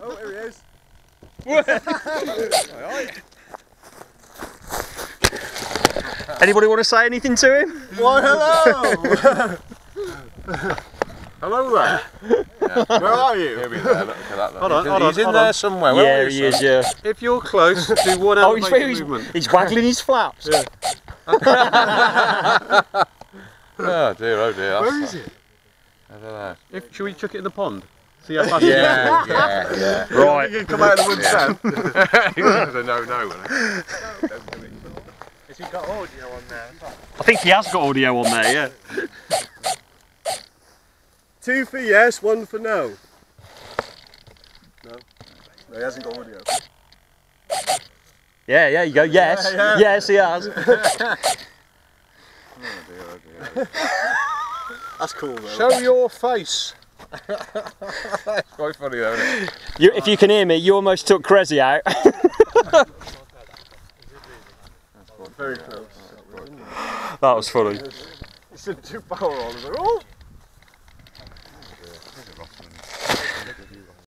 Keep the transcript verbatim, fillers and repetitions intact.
Oh, here he is. Anybody want to say anything to him? Why, hello! Hello there. Yeah. Where are you? He'll be there. Look at that. Hold on, hold on, he's in there somewhere. Yeah, he is, yeah. If you're close, do one out of the movement. He's waggling his flaps. Yeah. Oh dear, oh dear. Where is it? I don't know. If, should we chuck it in the pond? See how fast yeah, you yeah, yeah, yeah. Right. You can come out of the woods yeah. South. It's a no-no, isn't it? Don't do it. Has he got audio on there? I think he has got audio on there, yeah. Two for yes, one for no. No. No, he hasn't got audio. Yeah, yeah, you go, yes. Yeah, yeah. Yes, he has. Oh dear, oh dear. That's cool though. Show your face. That's quite funny though, isn't it? You, if you can hear me, you almost took Krezzi out. Very close. That was funny. It's in two power on.